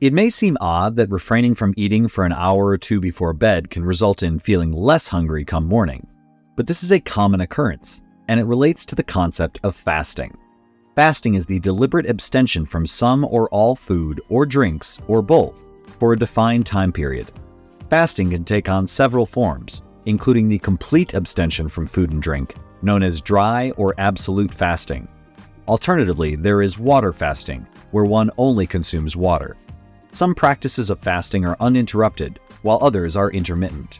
It may seem odd that refraining from eating for an hour or two before bed can result in feeling less hungry come morning, but this is a common occurrence, and it relates to the concept of fasting. Fasting is the deliberate abstention from some or all food or drinks or both for a defined time period. Fasting can take on several forms, including the complete abstention from food and drink, known as dry or absolute fasting. Alternatively, there is water fasting, where one only consumes water. Some practices of fasting are uninterrupted, while others are intermittent.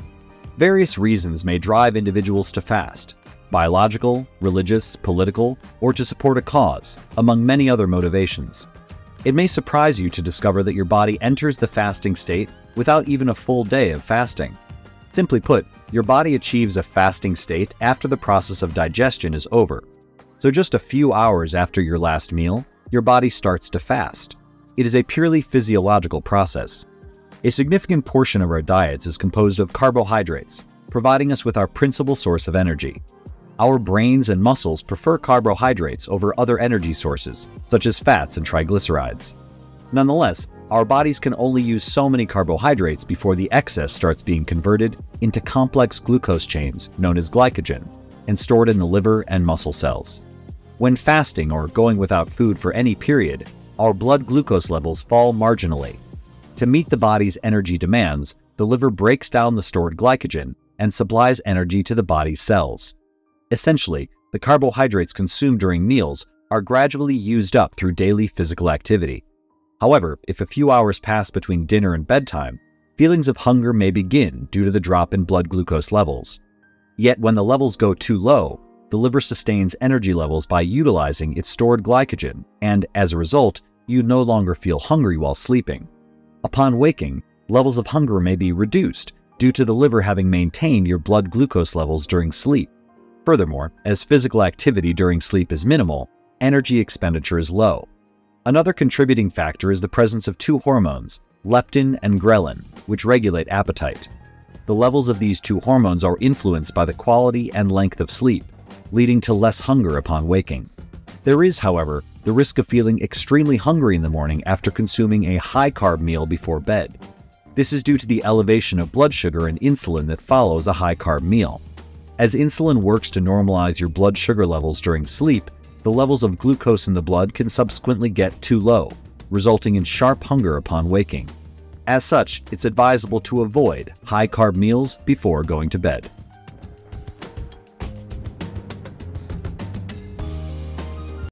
Various reasons may drive individuals to fast: biological, religious, political, or to support a cause, among many other motivations. It may surprise you to discover that your body enters the fasting state without even a full day of fasting. Simply put, your body achieves a fasting state after the process of digestion is over. So just a few hours after your last meal, your body starts to fast. It is a purely physiological process. A significant portion of our diets is composed of carbohydrates, providing us with our principal source of energy. Our brains and muscles prefer carbohydrates over other energy sources, such as fats and triglycerides. Nonetheless, our bodies can only use so many carbohydrates before the excess starts being converted into complex glucose chains, known as glycogen, and stored in the liver and muscle cells. When fasting or going without food for any period, our blood glucose levels fall marginally. To meet the body's energy demands, the liver breaks down the stored glycogen and supplies energy to the body's cells. Essentially, the carbohydrates consumed during meals are gradually used up through daily physical activity. However, if a few hours pass between dinner and bedtime, feelings of hunger may begin due to the drop in blood glucose levels. Yet when the levels go too low, the liver sustains energy levels by utilizing its stored glycogen, and as a result, you no longer feel hungry while sleeping. Upon waking, levels of hunger may be reduced due to the liver having maintained your blood glucose levels during sleep. Furthermore, as physical activity during sleep is minimal, energy expenditure is low. Another contributing factor is the presence of two hormones, leptin and ghrelin, which regulate appetite. The levels of these two hormones are influenced by the quality and length of sleep, leading to less hunger upon waking. There is, however, the risk of feeling extremely hungry in the morning after consuming a high-carb meal before bed. This is due to the elevation of blood sugar and insulin that follows a high-carb meal. As insulin works to normalize your blood sugar levels during sleep, the levels of glucose in the blood can subsequently get too low, resulting in sharp hunger upon waking. As such, it's advisable to avoid high-carb meals before going to bed.